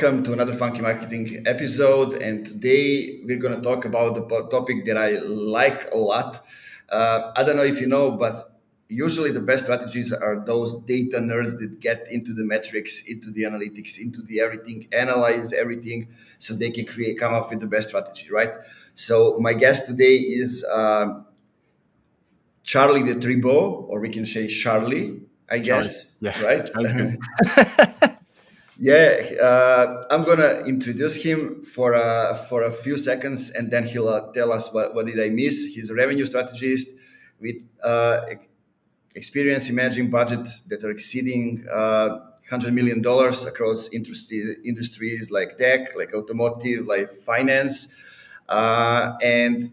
Welcome to another Funky Marketing episode, and today we're going to talk about the topic that I like a lot. I don't know if you know, but usually the best strategies are those data nerds that get into the metrics, into the analytics, into the everything, analyze everything, so they can come up with the best strategy, right? So my guest today is Charlie de Thibault, or we can say Charlie, I guess, yeah. Right? Sounds good. Yeah, I'm gonna introduce him for a few seconds, and then he'll tell us what did I miss. He's a revenue strategist with experience in managing budgets that are exceeding $100 million across industries like tech, like automotive, like finance. And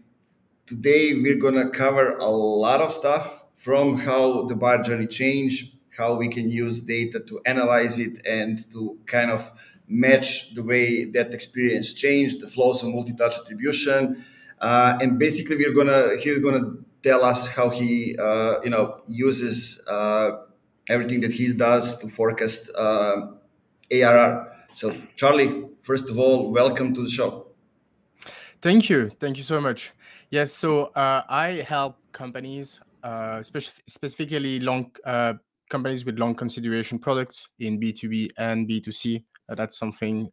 today we're gonna cover a lot of stuff, from how the bar journey changed, how we can use data to analyze it and to kind of match the way that experience changed, the flows of multi-touch attribution, and basically he's gonna tell us how he uses everything that he does to forecast ARR. So Charlie, first of all, welcome to the show. Thank you so much. Yes, so I help companies, specifically companies with long consideration products in B2B and B2C. That's something.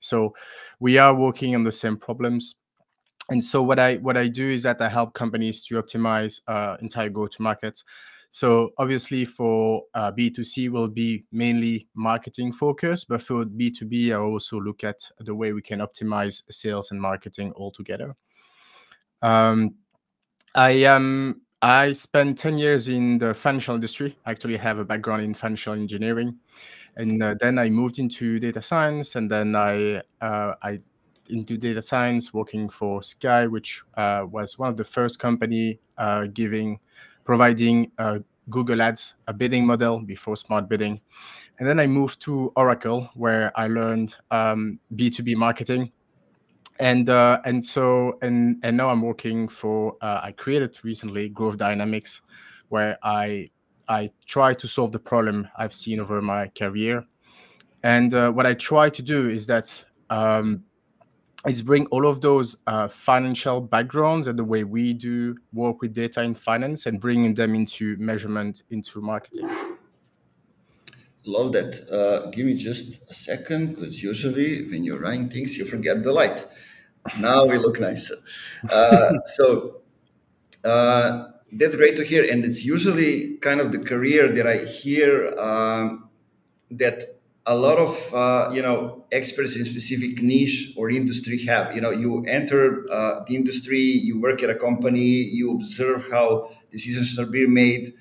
So we are working on the same problems. And so what I do is that I help companies to optimize entire go-to-market. So obviously for B2C will be mainly marketing focused, but for B2B, I also look at the way we can optimize sales and marketing all together. I spent 10 years in the financial industry. I actually have a background in financial engineering. And then I moved into data science. And then I into data science, working for Sky, which was one of the first company providing Google Ads, a bidding model before smart bidding. And then I moved to Oracle, where I learned B2B marketing. And now I'm working for, I created recently Growth Dynamics, where I try to solve the problem I've seen over my career. And what I try to do is that it's bring all of those financial backgrounds and the way we do work with data in finance and bringing them into measurement, into marketing. Love that. Give me just a second, because usually when you're running things, you forget the light. Now we look nicer. So that's great to hear. And it's usually kind of the career that I hear that a lot of, experts in specific niche or industry have. You enter the industry, you work at a company, you observe how decisions are being made,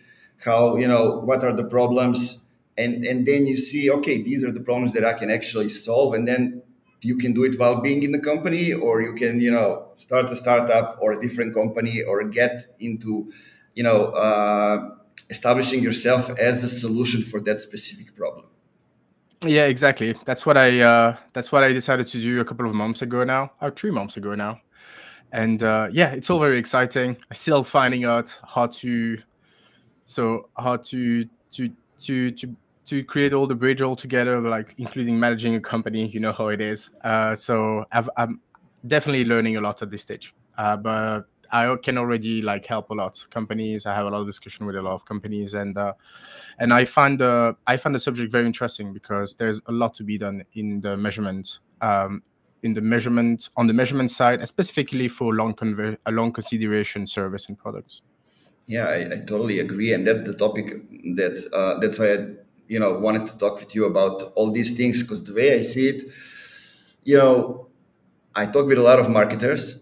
how, what are the problems. And then you see, okay, these are the problems that I can actually solve. And then you can do it while being in the company, or you can, start a startup or a different company, or get into, establishing yourself as a solution for that specific problem. Yeah, exactly. That's what I decided to do a couple of months ago now, or 3 months ago now. And yeah, it's all very exciting. I'm still finding out how to create all the bridge all together, like including managing a company, you know how it is. So I'm definitely learning a lot at this stage, but I can already help a lot of companies. I have a lot of discussion with a lot of companies, and I find the subject very interesting, because there's a lot to be done in the measurement, on the measurement side, specifically for long consideration service and products. Yeah, I totally agree, and that's the topic that that's why I, wanted to talk with you about all these things, because the way I see it, I talk with a lot of marketers,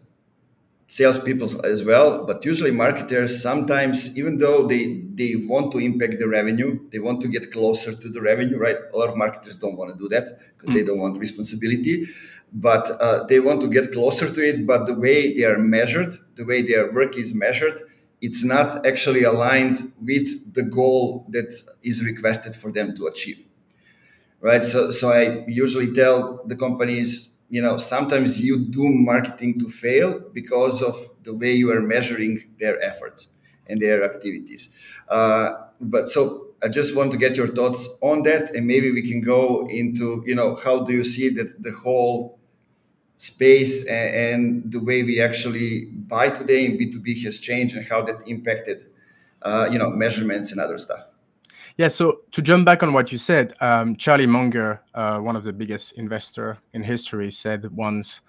salespeople as well, but usually marketers sometimes, even though they want to impact the revenue, they want to get closer to the revenue, right? A lot of marketers don't want to do that, because they don't want responsibility. But they want to get closer to it, but the way they are measured, the way their work is measured, it's not actually aligned with the goal that is requested for them to achieve, right? So I usually tell the companies, sometimes you do marketing to fail because of the way you are measuring their efforts and their activities. But so I just want to get your thoughts on that, and maybe we can go into, you know, how do you see that the whole space and the way we actually buy today in B2B has changed, and how that impacted, you know, measurements and other stuff. Yeah, so to jump back on what you said, Charlie Munger, one of the biggest investors in history, said once,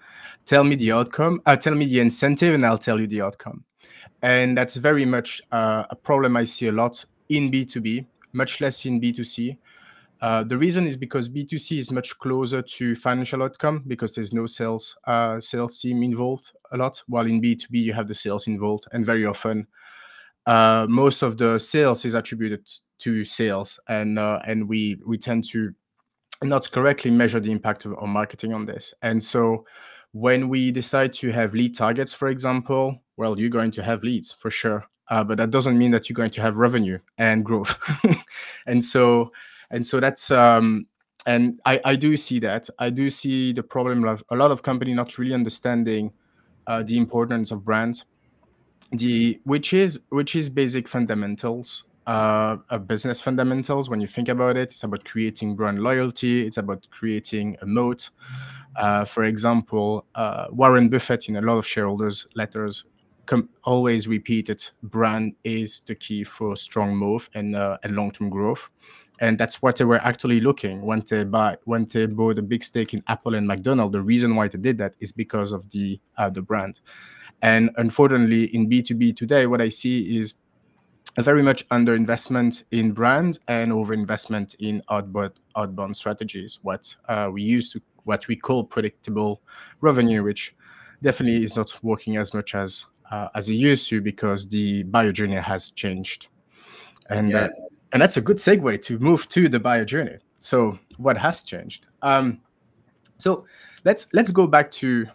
"Tell me the outcome, tell me the incentive, and I'll tell you the outcome." And that's very much a problem I see a lot in B2B, much less in B2C. The reason is because B2C is much closer to financial outcome because there's no sales team involved a lot, while in B2B you have the sales involved, and very often most of the sales is attributed to sales, and we tend to not correctly measure the impact of our marketing on this. And so when we decide to have lead targets, for example, well, you're going to have leads for sure, but that doesn't mean that you're going to have revenue and growth. And so that's and I do see that. I do see the problem of a lot of companies not really understanding the importance of brand, which is basic fundamentals, business fundamentals. When you think about it, it's about creating brand loyalty. It's about creating a moat. For example, Warren Buffett in a lot of shareholders' letters always repeated, brand is the key for strong moat and long-term growth. And that's what they were actually looking when they bought a big stake in Apple and McDonald's. The reason why they did that is because of the brand. And unfortunately, in B2B today, what I see is a very much underinvestment in brand and overinvestment in outbound strategies. What we call predictable revenue, which definitely is not working as much as it used to because the buyer journey has changed. And yeah. And that's a good segue to move to the buyer journey. So what has changed? So let's go back to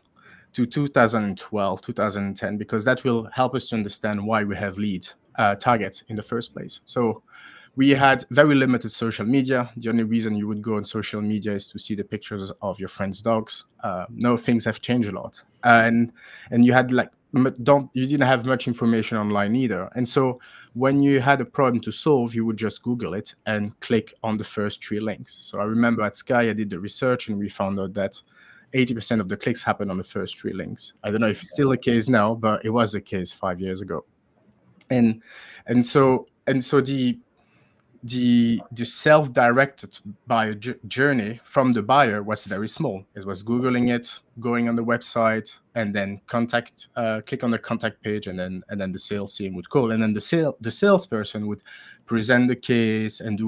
2012, 2010, because that will help us to understand why we have lead targets in the first place. So we had very limited social media. The only reason you would go on social media is to see the pictures of your friends' dogs. No, things have changed a lot. And you had like, you didn't have much information online either. And so when you had a problem to solve, you would just Google it and click on the first 3 links. So I remember at Sky, I did the research and we found out that 80% of the clicks happened on the first 3 links. I don't know if it's still the case now, but it was the case 5 years ago. And so the self-directed buyer journey from the buyer was very small. It was Googling it, going on the website, and then click on the contact page, and then the sales team would call, and then the salesperson would present the case and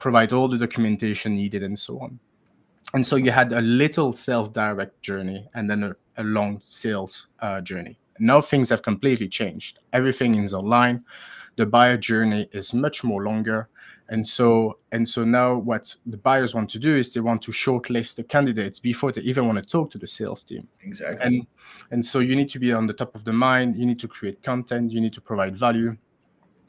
provide all the documentation needed and so on. And so you had a little self-direct journey and then a long sales journey. Now things have completely changed. Everything is online. The buyer journey is much more longer. And so now what the buyers want to do is they want to shortlist the candidates before they even want to talk to the sales team. Exactly. And so you need to be on the top of the mind. You need to create content. You need to provide value,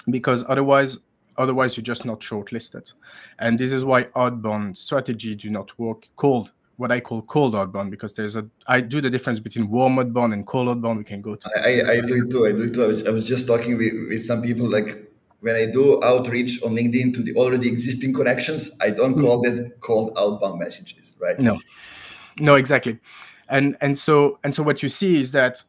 because otherwise you're just not shortlisted. And this is why outbound strategy do not work. What I call cold outbound, because I do the difference between warm outbound and cold outbound. We can go to. I do it too. I was just talking with some people, like when I do outreach on LinkedIn to the already existing connections, I don't call that cold outbound messages, right? No, exactly. And so what you see is that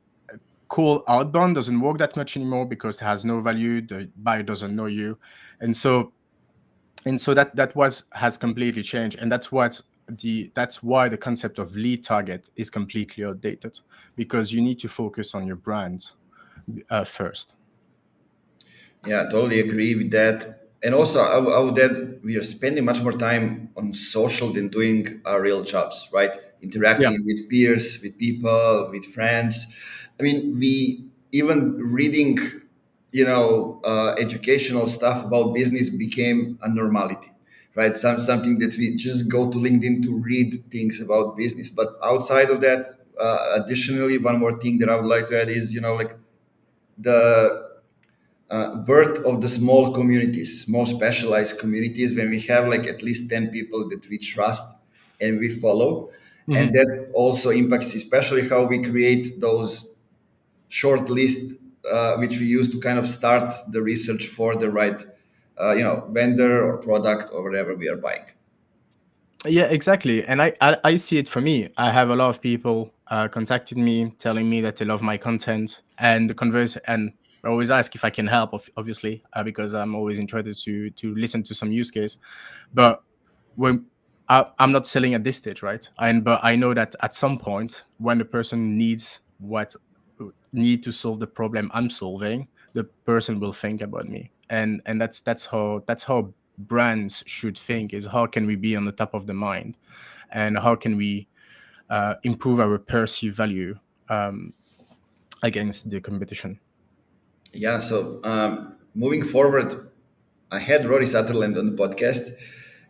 cold outbound doesn't work that much anymore because it has no value. The buyer doesn't know you, and so that has completely changed, and that's what. That's why the concept of lead target is completely outdated, because you need to focus on your brand first. Yeah, totally agree with that. And also, I would add, we are spending much more time on social than doing our real jobs, right? Interacting with peers, with people, with friends. I mean, we even reading, you know, educational stuff about business became a normality. Right, something that we just go to LinkedIn to read things about business. But outside of that, additionally, one more thing that I would like to add is, you know, like the birth of the small communities, more specialized communities, when we have like at least 10 people that we trust and we follow. Mm-hmm. And that also impacts especially how we create those short lists, which we use to kind of start the research for the right vendor or product or whatever we are buying. Yeah, exactly. And I see it for me. I have a lot of people contacted me telling me that they love my content and the converse, and I always ask if I can help, obviously, because I'm always interested to listen to some use case. But when I'm not selling at this stage, right? But I know that at some point when the person needs to solve the problem I'm solving, the person will think about me. And that's how brands should think, is how can we be on the top of the mind and how can we improve our perceived value against the competition. Yeah, so moving forward, I had Rory Sutherland on the podcast,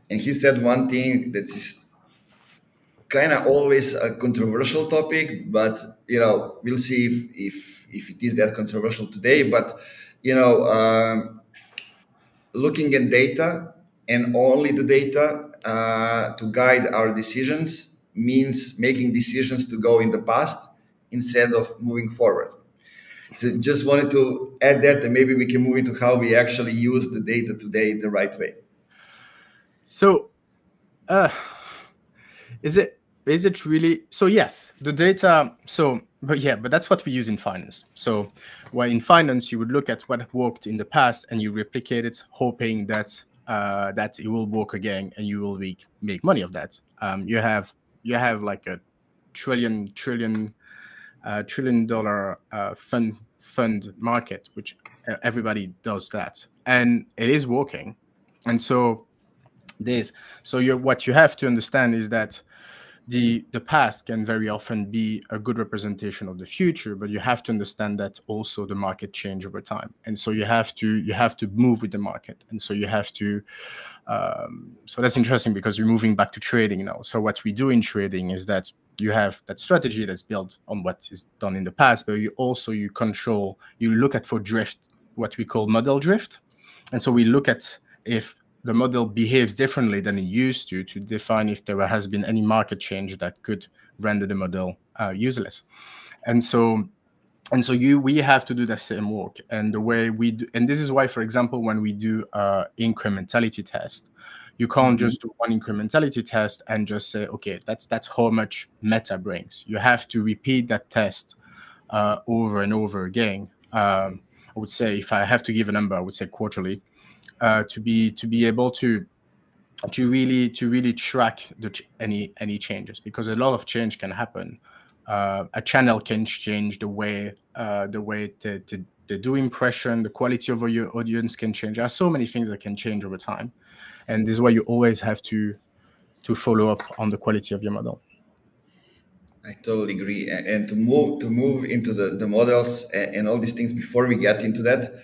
and he said one thing that is kind of always a controversial topic, but we'll see if it is that controversial today. But looking at data and only the data to guide our decisions means making decisions to go in the past instead of moving forward. So just wanted to add that, and maybe we can move into how we actually use the data today the right way. So is it really? So yes, the data. So but that's what we use in finance. So in finance, you would look at what worked in the past and you replicate it, hoping that that it will work again and you will make money of that. You have like a trillion dollar fund market, which everybody does that, and it is working. And so what you have to understand is that the past can very often be a good representation of the future, but you have to understand that also the market changes over time, and so you have to move with the market, and so you have to. So that's interesting because we're moving back to trading now. So what we do in trading is that you have that strategy that's built on what is done in the past, but you look at for drift, what we call model drift. And so we look at if the model behaves differently than it used to define if there has been any market change that could render the model useless. And so we have to do the same work. And the way we do, and this is why, for example, when we do incrementality test, you can't just do one incrementality test and just say, okay, that's how much Meta brings. You have to repeat that test over and over again. I would say, if I have to give a number, I would say quarterly, to be able to really track any changes, because a lot of change can happen. A channel can change the way they do impression, the quality of your audience can change. There are so many things that can change over time. And this is why you always have to follow up on the quality of your model. I totally agree. And to move into the models and all these things, before we get into that,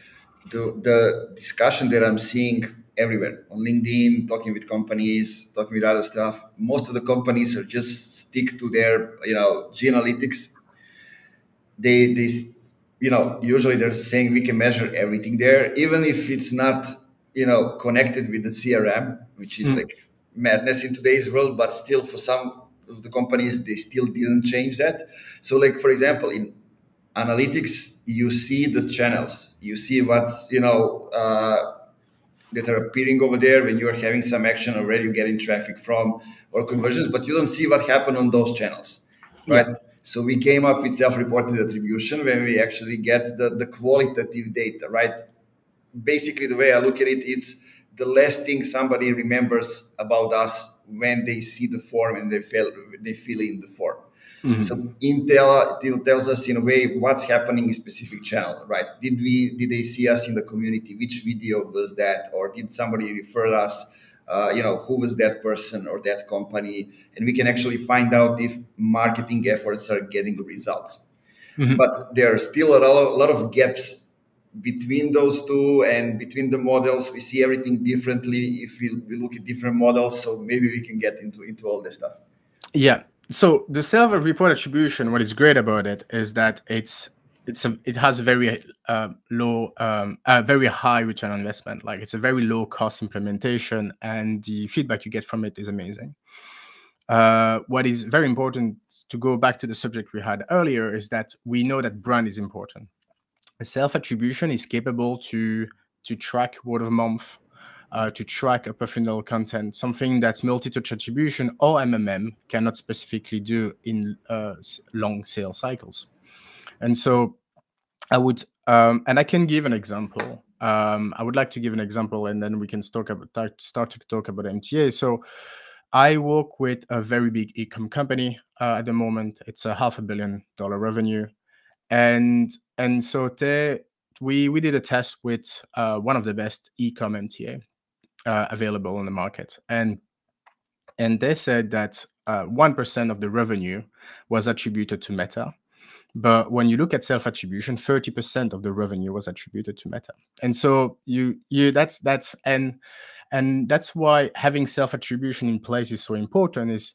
the discussion that I'm seeing everywhere on LinkedIn, talking with companies, talking with other stuff, most of the companies are just stick to their, G analytics. They usually they're saying we can measure everything there, even if it's not, connected with the CRM, which is like madness in today's world, but still for some of the companies, they still didn't change that. So like, for example, in analytics, you see the channels, you see what's, that are appearing over there when you are having some action already, you're getting traffic from or conversions, but you don't see what happened on those channels, right? Yeah. So we came up with self-reported attribution when we actually get the qualitative data, right? Basically, the way I look at it, it's the last thing somebody remembers about us when they see the form and they fill in the form. Mm-hmm. So Intel tells us in a way what's happening in a specific channel, right? Did they see us in the community? Which video was that? Or did somebody refer us? Who was that person or that company? And we can actually find out if marketing efforts are getting results. Mm-hmm. But there are still a lot of gaps between those two, and between the models we see everything differently if we look at different models. So maybe we can get into all this stuff. Yeah, so the self-report attribution, what is great about it is that it has a very very high return on investment. Like, it's a very low cost implementation, and the feedback you get from it is amazing. What is very important, to go back to the subject we had earlier, is that we know that brand is important. Self-attribution is capable to track word of mouth, to track upper funnel content, something that's multi-touch attribution or MMM cannot specifically do in long sales cycles. And so I would, and I can give an example. I would like to give an example, and then we can start to talk about MTA. So I work with a very big e-com company at the moment. It's a $500 million revenue. And so we did a test with one of the best e-com MTA available on the market. And they said that 1% of the revenue was attributed to Meta. But when you look at self-attribution, 30% of the revenue was attributed to Meta. And so that's why having self-attribution in place is so important. Is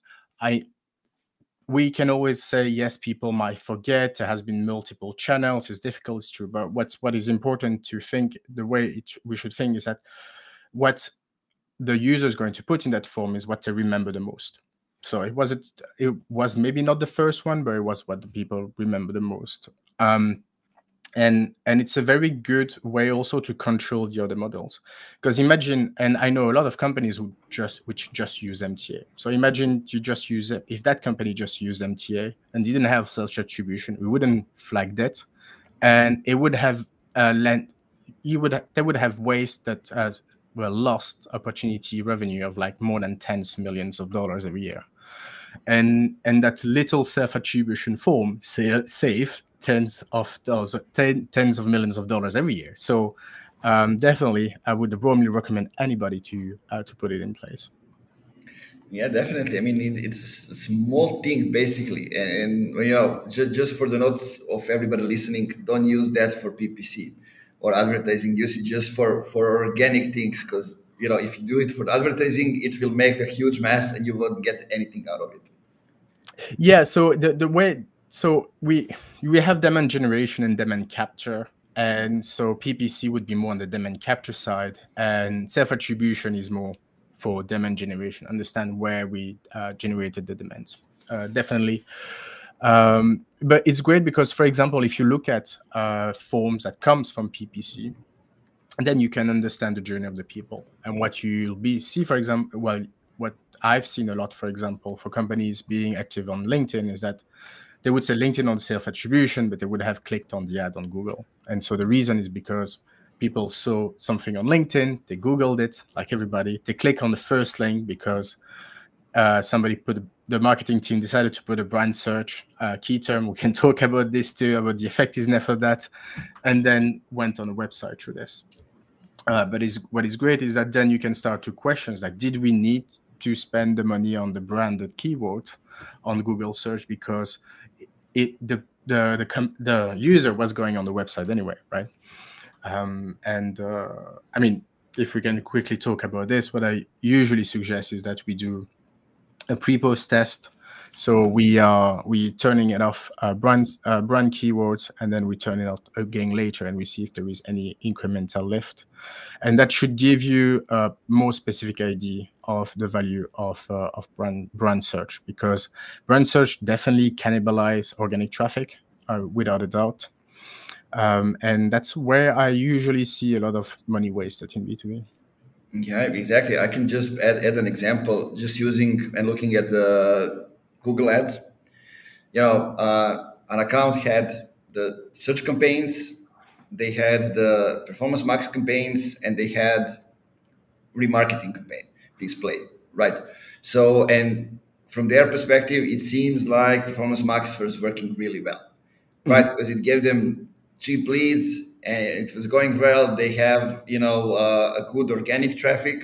we can always say, yes, people might forget. There has been multiple channels. It's difficult, it's true. But what is important to think, the way we should think, is that what the user is going to put in that form is what they remember the most. So it was maybe not the first one, but it was what the people remember the most. And it's a very good way also to control the other models. Because imagine, and I know a lot of companies who just use MTA. So imagine you just use it. If that company just used MTA and didn't have self-attribution, we wouldn't flag that, and it would have they would have waste that. Well, lost opportunity revenue of like more than tens of millions of dollars every year, and that little self-attribution form save tens of millions of dollars every year. So definitely, I would warmly recommend anybody to put it in place. Yeah, definitely. I mean, it's a small thing basically, and you know, just for the notes of everybody listening, don't use that for PPC. Or advertising usage, just for organic things, because you know, if you do it for advertising, it will make a huge mess and you won't get anything out of it. Yeah, so the way, so we have demand generation and demand capture, and so PPC would be more on the demand capture side, and self-attribution is more for demand generation, understand where we generated the demands. Definitely. But it's great because, for example, if you look at forms that comes from PPC, then you can understand the journey of the people. And what you'll see, for example, well, what I've seen a lot, for example, for companies being active on LinkedIn, is that they would say LinkedIn on self-attribution, but they would have clicked on the ad on Google. And so the reason is because people saw something on LinkedIn, they Googled it, like everybody. They click on the first link because somebody put the marketing team decided to put a brand search key term. We can talk about this too, about the effectiveness of that, and then went on a website through this. But what is great is that then you can start to questions like, did we need to spend the money on the branded keyword on Google search because the user was going on the website anyway, right? I mean, if we can quickly talk about this, what I usually suggest is that we do a pre-post test. So we turning it off brand keywords, and then we turn it off again later, and we see if there is any incremental lift, and that should give you a more specific idea of the value of brand search, because brand search definitely cannibalize organic traffic without a doubt, and that's where I usually see a lot of money wasted in B2B. Yeah, exactly. I can just add an example, just using and looking at the Google ads. You know, an account had the search campaigns, they had the performance max campaigns, and they had remarketing campaign display, right? So, and from their perspective, it seems like performance max was working really well, right? Mm-hmm. Because it gave them cheap leads, and it was going well. They have, you know, a good organic traffic.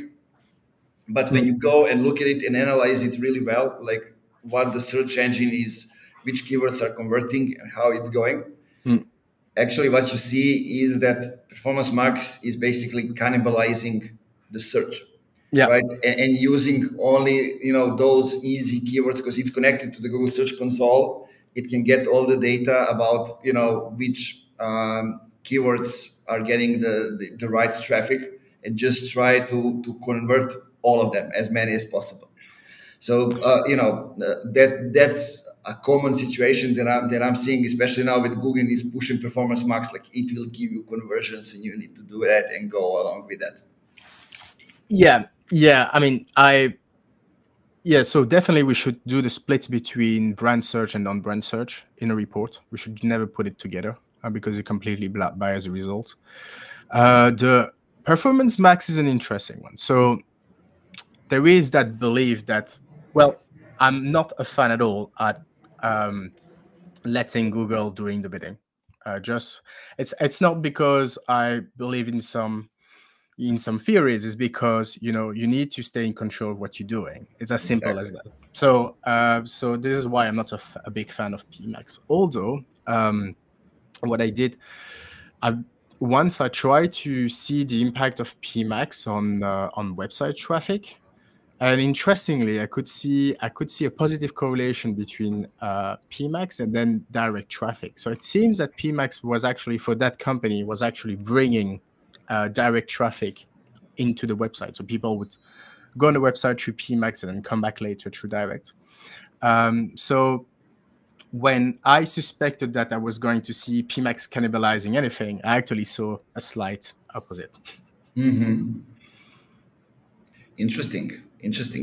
But when you go and look at it and analyze it really well, like what the search engine is, which keywords are converting and how it's going, actually what you see is that performance marketing is basically cannibalizing the search, yeah, right? And using only, you know, those easy keywords, because it's connected to the Google Search Console. It can get all the data about, you know, which keywords are getting the right traffic, and just try to convert all of them, as many as possible. So, you know, that's a common situation that I'm seeing, especially now with Google is pushing performance max, like it will give you conversions and you need to do that and go along with that. Yeah. I mean, so definitely we should do the splits between brand search and non-brand search in a report. We should never put it together because it completely bias the result. The performance max is an interesting one. So there is that belief that, well, I'm not a fan at all at letting Google doing the bidding. It's not because I believe in some theories, is because, you know, you need to stay in control of what you're doing. It's as simple as that. So so this is why I'm not a big fan of PMAX. Although what I did, once I tried to see the impact of PMAX on website traffic, and interestingly, I could see a positive correlation between PMAX and then direct traffic. So it seems that PMAX was actually, for that company, was actually bringing direct traffic into the website. So people would go on the website through PMAX and then come back later through direct. So when I suspected that I was going to see PMAX cannibalizing anything, I actually saw a slight opposite. Mm-hmm. Interesting.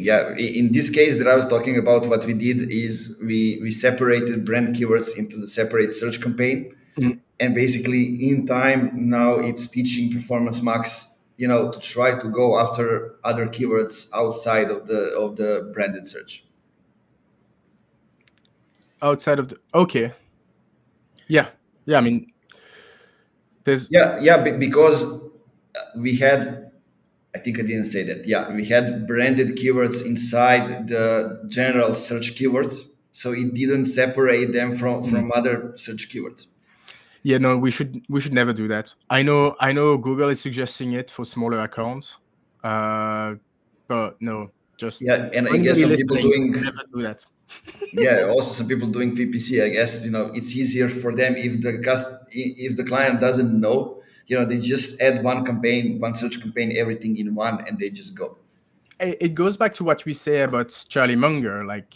Yeah. In this case that I was talking about, what we did is we separated brand keywords into the separate search campaign. Mm-hmm. And basically, in time, now it's teaching Performance Max, you know, to try to go after other keywords outside of the branded search. Outside of the okay, yeah. I mean, there's because we had, I think I didn't say that. Yeah, we had branded keywords inside the general search keywords, so it didn't separate them from other search keywords. Yeah, no, we should never do that. I know Google is suggesting it for smaller accounts, but no, just and I guess some people doing never do that. Also some people doing PPC. I guess, you know, it's easier for them if the client doesn't know. You know, they just add one search campaign, everything in one, and they just go. It goes back to what we say about Charlie Munger, like,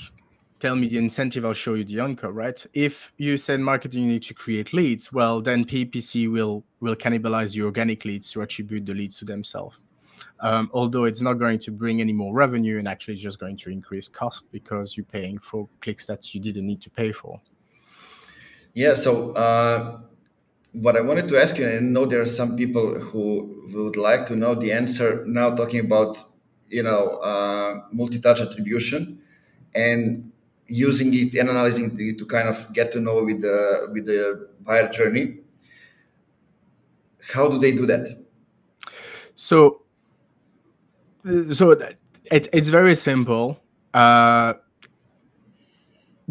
tell me the incentive, I'll show you the anchor, right? If you said marketing, you need to create leads, well, then PPC will cannibalize your organic leads to attribute the leads to themselves. Although it's not going to bring any more revenue, and actually it's just going to increase cost because you're paying for clicks that you didn't need to pay for. Yeah, so what I wanted to ask you, and I know there are some people who would like to know the answer now, talking about, you know, multi-touch attribution and using it and analyzing it to kind of get to know with the buyer journey. How do they do that? So it's very simple. The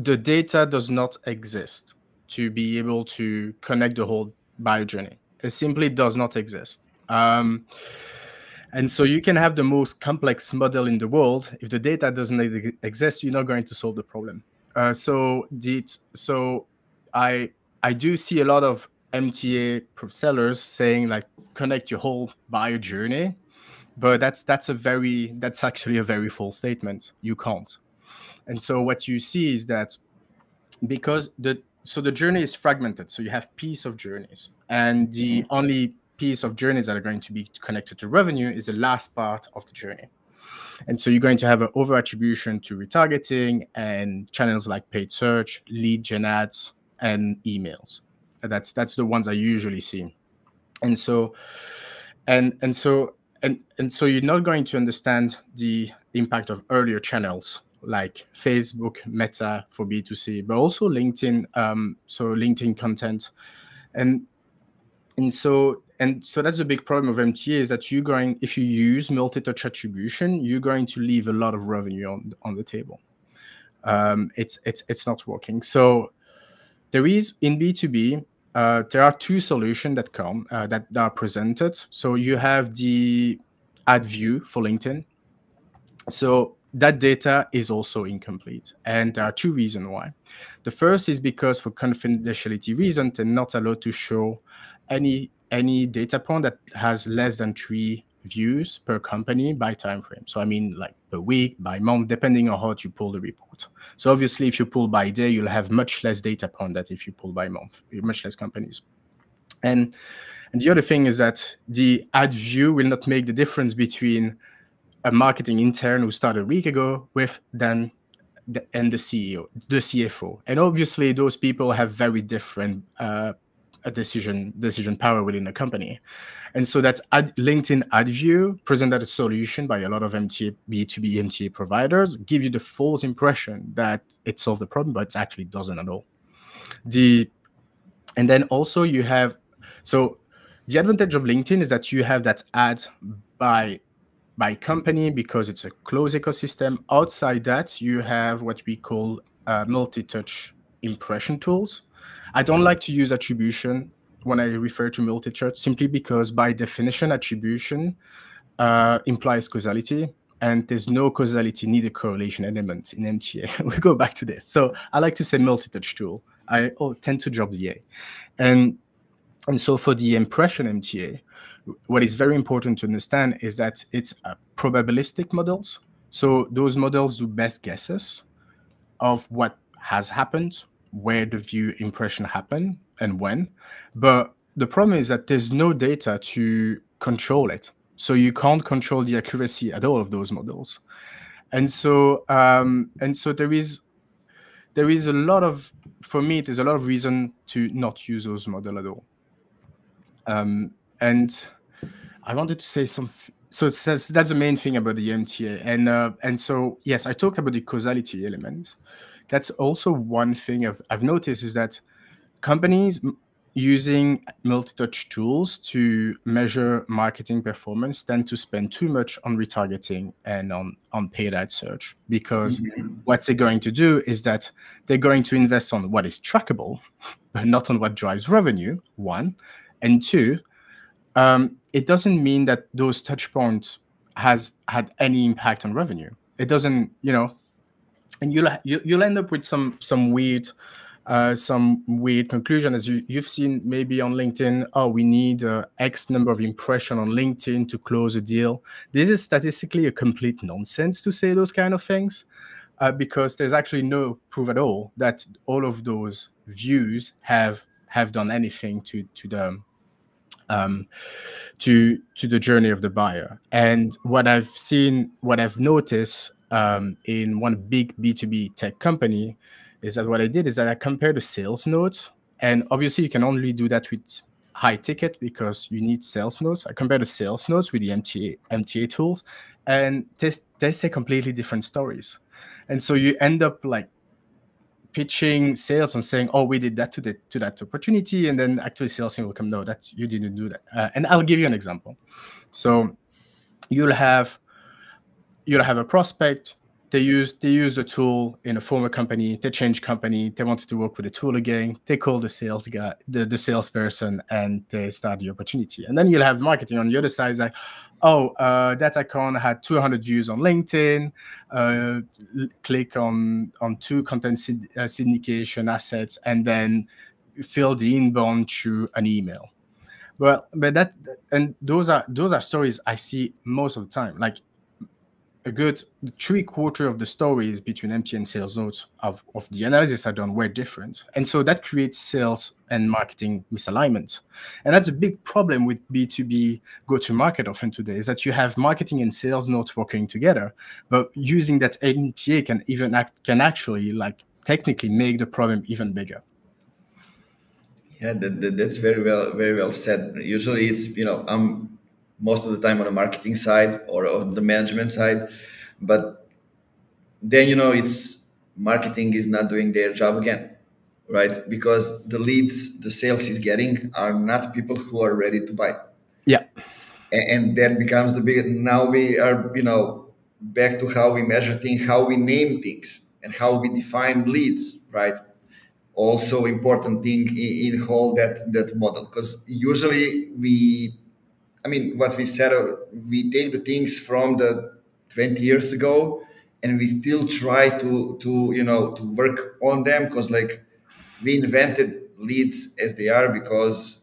data does not exist to be able to connect the whole buyer journey. It simply does not exist. And so you can have the most complex model in the world. If the data doesn't exist, you're not going to solve the problem. So I do see a lot of MTA sellers saying, like, connect your whole buyer journey, but that's actually a very false statement. You can't. And so what you see is that because the journey is fragmented, so you have piece of journeys, and the only piece of journeys that are going to be connected to revenue is the last part of the journey. And so you're going to have an over attribution to retargeting and channels like paid search, lead gen ads, and emails. And that's the ones I usually see. And so you're not going to understand the impact of earlier channels like Facebook, Meta for B2C, but also LinkedIn. So LinkedIn content, and so that's a big problem of MTA, is that if you use multi-touch attribution, you're going to leave a lot of revenue on the table. It's not working. So there is, in B2B, there are two solutions that come that are presented. So you have the ad view for LinkedIn. So that data is also incomplete, and there are two reasons why. The first is because, for confidentiality reasons, they're not allowed to show any data point that has less than 3 views per company by time frame. So I mean, like, per week, by month, depending on how you pull the report. So obviously, if you pull by day, you'll have much less data point than if you pull by month, much less companies. And the other thing is that the ad view will not make the difference between a marketing intern who started a week ago with Dan and the CEO, the CFO. And obviously those people have very different decision power within the company. And so that's LinkedIn AdView presented a solution by a lot of MTA, B2B MTA providers, give you the false impression that it solved the problem, but it actually doesn't at all. And then also you have, so the advantage of LinkedIn is that you have that ad by company because it's a closed ecosystem. Outside that, you have what we call multi-touch impression tools. I don't like to use attribution when I refer to multi-touch simply because by definition, attribution implies causality, and there's no causality, neither correlation element in MTA. We'll go back to this. So I like to say multi-touch tool. I tend to drop the A. And so for the impression MTA, what is very important to understand is that it's probabilistic models. So those models do best guesses of what has happened, where the view impression happened, and when. But the problem is that there's no data to control it. So you can't control the accuracy at all of those models. And so there is a lot of, for me, there's a lot of reason to not use those models at all. And I wanted to say something. So it says that's the main thing about the MTA. And so, yes, I talked about the causality element. That's also one thing I've noticed is that companies using multi-touch tools to measure marketing performance tend to spend too much on retargeting and on paid ad search, because what they're going to do is that they're going to invest on what is trackable, but not on what drives revenue, one. And two, it doesn't mean that those touch points has had any impact on revenue. It doesn't, you know, and you'll end up with some weird conclusion, as you've seen maybe on LinkedIn. Oh, we need X number of impression on LinkedIn to close a deal. This is statistically a complete nonsense to say those kind of things, because there's actually no proof at all that all of those views have done anything to the journey of the buyer. And what I've seen, what I've noticed in one big B2B tech company is that what I did is that I compared the sales notes, and obviously you can only do that with high ticket because you need sales notes. I compared the sales notes with the MTA tools, and they say completely different stories. And so you end up like pitching sales and saying, oh, we did that to that opportunity. And then actually sales will come, no, that you didn't do that. And I'll give you an example. So you'll have a prospect. They use a tool in a former company. They change company. They wanted to work with a tool again. They call the sales guy, the salesperson, and they start the opportunity. And then you'll have marketing on the other side. It's like, oh, that account had 200 views on LinkedIn. Click on two content syndication assets, and then fill the inbound through an email. Well, but that, and those are stories I see most of the time. Like, a good three-quarters of the stories between MTA and sales notes of the analysis I've done were different. And so that creates sales and marketing misalignment. And that's a big problem with B2B go-to-market often today, is that you have marketing and sales notes working together, but using that MTA can actually like technically make the problem even bigger. Yeah, that's very well said. Usually it's, you know, I'm most of the time on the marketing side or on the management side, but then, you know, it's marketing is not doing their job again, right? Because the leads the sales is getting are not people who are ready to buy. Yeah. And that becomes the big, now we are, you know, back to how we measure things, how we name things, and how we define leads, right? Also important thing in whole that model, because usually what we said, we take the things from the 20 years ago, and we still try to work on them, because like we invented leads as they are because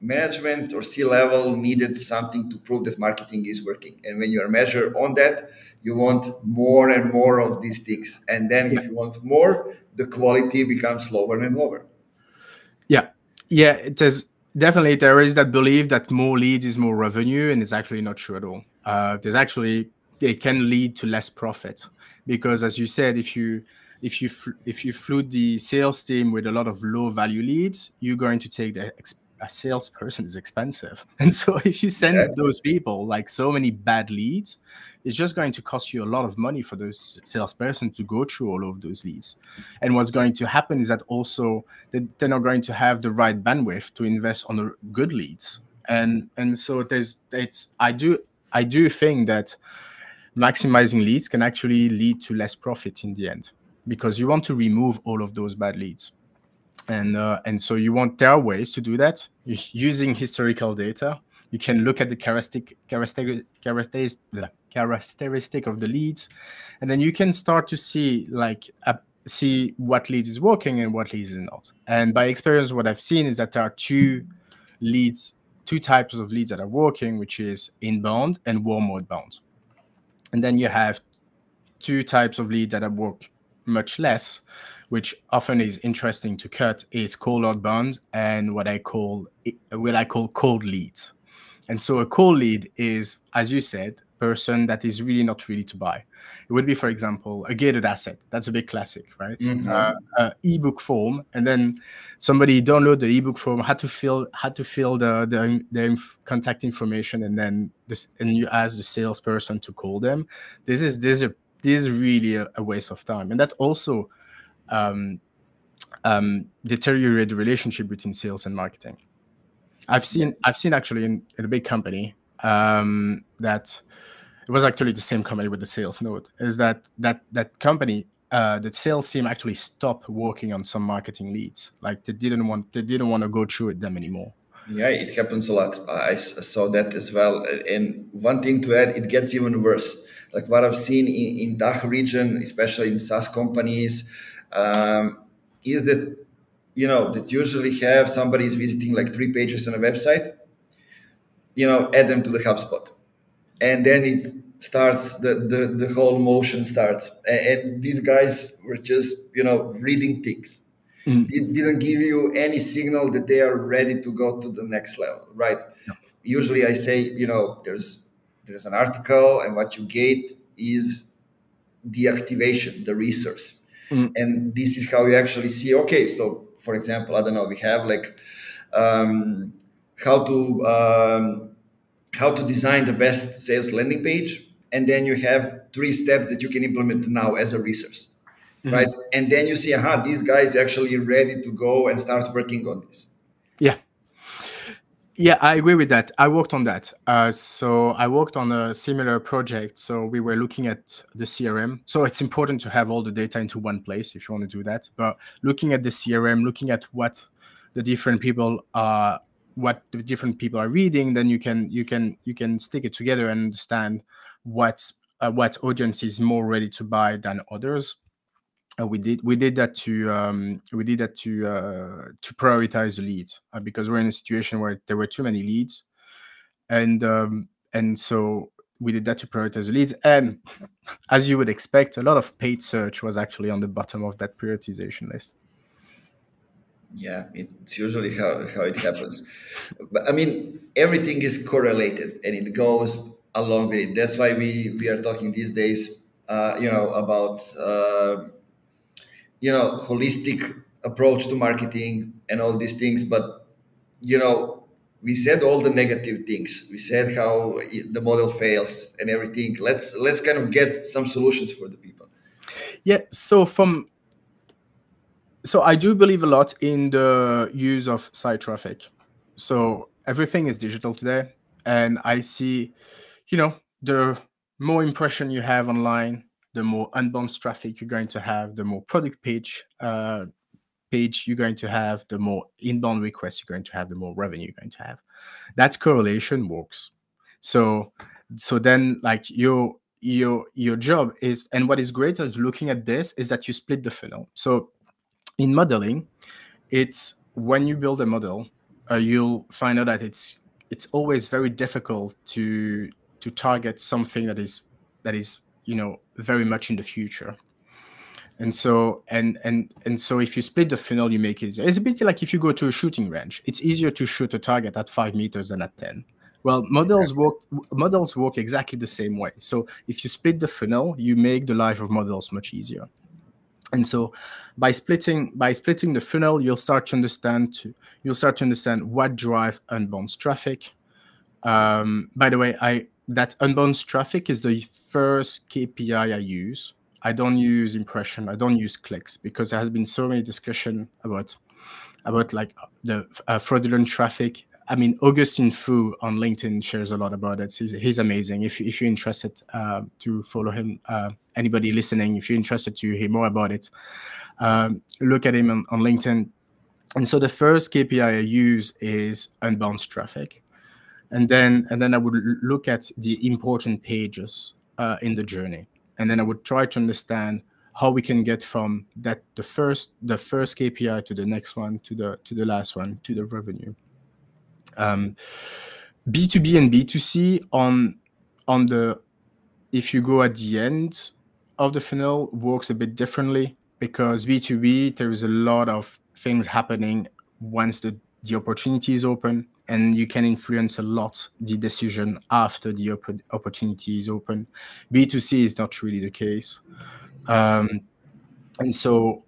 management or C-level needed something to prove that marketing is working. And when you are measured on that, you want more and more of these things. And then if you want more, the quality becomes lower and lower. Yeah. Yeah, it does. Definitely, there is that belief that more leads is more revenue, and it's actually not true at all. There's actually they can lead to less profit. Because as you said, if you flood the sales team with a lot of low value leads, you're going to take the a salesperson is expensive. And so if you send those people like so many bad leads, it's just going to cost you a lot of money for those salesperson to go through all of those leads. And what's going to happen is that also they're not going to have the right bandwidth to invest on the good leads. And so I do think that maximizing leads can actually lead to less profit in the end, because you want to remove all of those bad leads. And so you want, there are ways to do that using historical data. You can look at the characteristic of the leads, and then you can start to see see what leads is working and what leads is not. And by experience, what I've seen is that there are two types of leads that are working, which is inbound and warm outbound. And then you have two types of leads that work much less, which often is interesting to cut, is cold outbound and what I call cold leads. And so a cold lead is, as you said, person that is really not ready to buy. It would be, for example, a gated asset. That's a big classic, right? Mm-hmm. Ebook form, and then somebody download the ebook form, had to fill their contact information, and then you ask the salesperson to call them. This is really a waste of time, and that also deteriorate the relationship between sales and marketing. I've seen actually in a big company that it was actually the same company with the sales note, is that company, the sales team actually stopped working on some marketing leads. Like they didn't want to go through with them anymore. Yeah, it happens a lot. I saw that as well. And one thing to add, it gets even worse. Like what I've seen in DACH region, especially in SaaS companies, is that, you know, that usually have somebody is visiting like 3 pages on a website, you know, add them to the HubSpot. And then it starts, the whole motion starts. And these guys were just, you know, reading things. Mm. It didn't give you any signal that they are ready to go to the next level, right? No. Usually I say, you know, there's an article, and what you get is the activation, the resource. Mm. And this is how you actually see, okay, so for example, I don't know, we have like how to design the best sales landing page. And then you have 3 steps that you can implement now as a resource, mm-hmm. right? And then you see, aha, these guys actually ready to go and start working on this. Yeah. Yeah, I agree with that. I worked on that. So I worked on a similar project. So we were looking at the CRM. So it's important to have all the data into one place if you want to do that. But looking at the CRM, looking at what the different people are reading, then you can stick it together and understand what audience is more ready to buy than others. We did that to prioritize the lead, because we're in a situation where there were too many leads, and so we did that to prioritize the leads. And as you would expect, a lot of paid search was actually on the bottom of that prioritization list. Yeah, it's usually how it happens. But I mean, everything is correlated, and it goes along with it. That's why we are talking these days, you know, about you know, holistic approach to marketing and all these things. But, you know, we said all the negative things. We said how the model fails and everything. Let's kind of get some solutions for the people. Yeah. So I do believe a lot in the use of site traffic. So everything is digital today. And I see, you know, the more impression you have online, the more unbound traffic you're going to have, the more product page you're going to have, the more inbound requests you're going to have, the more revenue you're going to have. That correlation works. So then, like, your job is, and what is great is looking at this is that you split the funnel. So in modeling, it's when you build a model, you'll find out that it's always very difficult to target something that is, you know, very much in the future. And so and so if you split the funnel, you make it easier. It's a bit like if you go to a shooting range, it's easier to shoot a target at 5 meters than at 10. Well, models work exactly the same way. So if you split the funnel, you make the life of models much easier. And so by splitting the funnel, you'll start to understand what drives unbound traffic. By the way, that unbound traffic is the first KPI I use. I don't use impression. I don't use clicks, because there has been so many discussion about like the fraudulent traffic. I mean, Augustine Fu on LinkedIn shares a lot about it. He's amazing. If you're interested to follow him, anybody listening, if you're interested to hear more about it, look at him on LinkedIn. And so the first KPI I use is unbound traffic. And then I would look at the important pages in the journey. And then I would try to understand how we can get from that the first KPI to the next one, to the last one, to the revenue. B2B and B2C if you go at the end of the funnel, works a bit differently, because B2B, there is a lot of things happening once the opportunity is open, and you can influence a lot the decision after the opportunity is open. B2C is not really the case. And so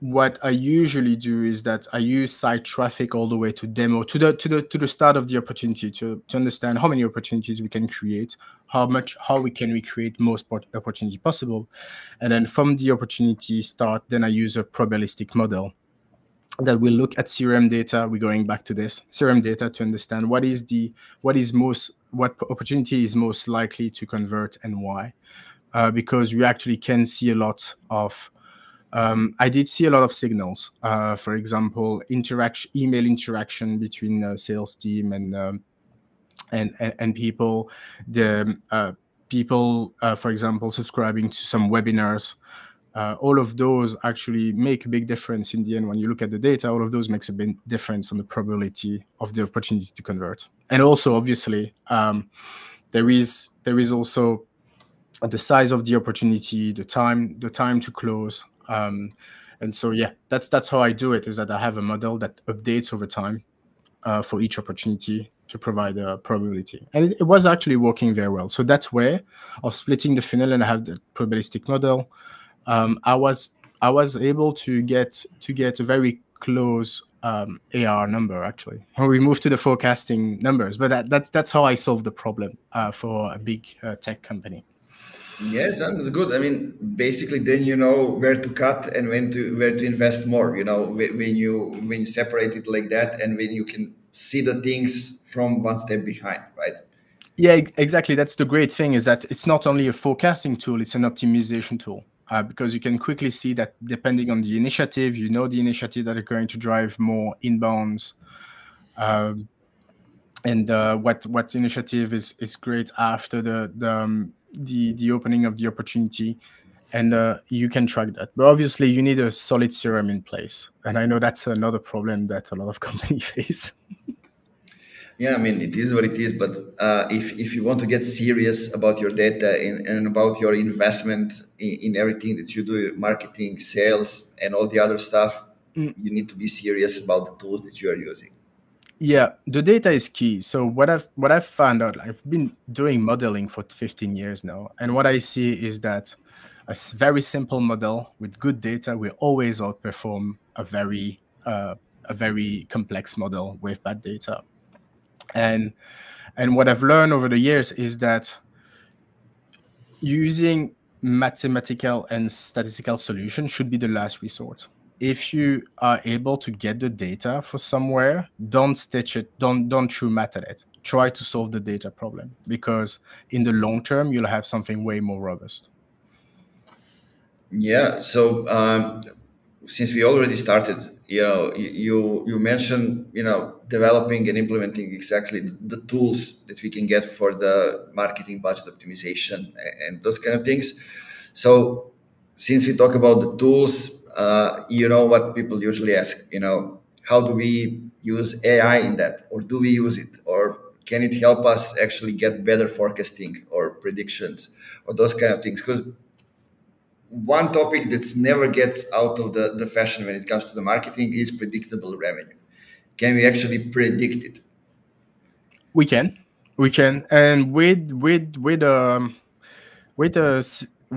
what I usually do is that I use site traffic all the way to demo, to the start of the opportunity, to understand how many opportunities we can create, how we can create most opportunity possible. And then from the opportunity start, then I use a probabilistic model that will look at CRM data. We're going back to this CRM data to understand what opportunity is most likely to convert and why, because we actually can see a lot of. I did see a lot of signals, for example, email interaction between sales team and people, for example, subscribing to some webinars. All of those actually make a big difference in the end. When you look at the data, all of those makes a big difference on the probability of the opportunity to convert. And also, obviously, there is also the size of the opportunity, the time to close. And so, yeah, that's how I do it, is that I have a model that updates over time for each opportunity to provide a probability. And it was actually working very well. So that way of splitting the funnel, and I have the probabilistic model, I was able to get a very close ARR number, actually. We moved to the forecasting numbers, but that's how I solved the problem for a big tech company. Yes, that's good. I mean, basically, then you know where to cut and where to invest more. You know, when you separate it like that, and when you can see the things from one step behind, right? Yeah, exactly. That's the great thing, is that it's not only a forecasting tool; it's an optimization tool, because you can quickly see that depending on the initiative, you know the initiative that are going to drive more inbounds. What initiative is great after the opening of the opportunity, and you can track that. But obviously, you need a solid CRM in place, and I know that's another problem that a lot of companies face. Yeah, I mean, it is what it is. But if you want to get serious about your data and about your investment in everything that you do, marketing, sales, and all the other stuff, you need to be serious about the tools that you are using. Yeah, the data is key. So what I've found out, I've been doing modeling for 15 years now, and what I see is that a very simple model with good data will always outperform a very complex model with bad data. And what I've learned over the years is that using mathematical and statistical solutions should be the last resort. If you are able to get the data from somewhere, don't stitch it, don't throw math at it. Try to solve the data problem, because in the long term, you'll have something way more robust. Yeah, so since we already started, you know, you mentioned, you know, developing and implementing exactly the tools that we can get for the marketing budget optimization and those kind of things. So since we talk about the tools, you know what people usually ask, you know, how do we use AI in that, or do we use it, or can it help us actually get better forecasting or predictions or those kind of things? Because one topic that's never gets out of the fashion when it comes to the marketing is predictable revenue. Can we actually predict it? We can, and with a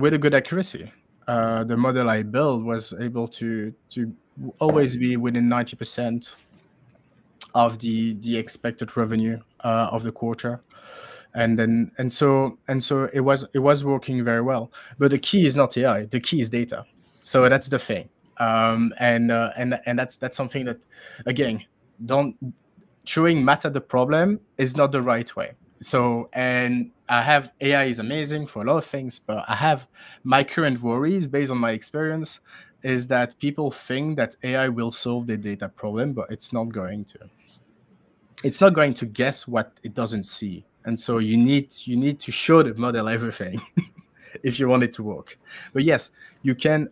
good accuracy. The model I built was able to always be within 90% of the expected revenue of the quarter, and so it was working very well. But the key is not AI. The key is data. So that's the thing, and that's something that, again, don't. Throwing math at the problem is not the right way. So, and I have AI is amazing for a lot of things, but I have my current worries based on my experience is that people think that AI will solve the data problem, but it's not going to. It's not going to guess what it doesn't see. And so you need to show the model everything if you want it to work. But yes, you can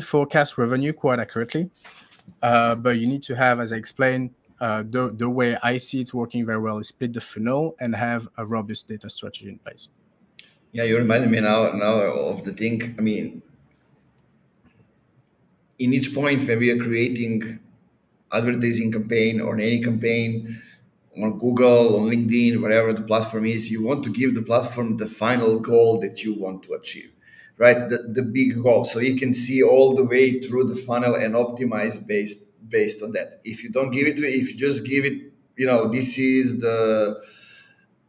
forecast revenue quite accurately, but you need to have, as I explained, the way I see it's working very well is split the funnel and have a robust data strategy in place. Yeah, you reminded me now of the thing. I mean, in each point when we are creating advertising campaign or any campaign on Google, on LinkedIn, wherever the platform is, you want to give the platform the final goal that you want to achieve, right? The big goal. So you can see all the way through the funnel and optimize based on that. If you don't give it to it, if you just give it, this is the,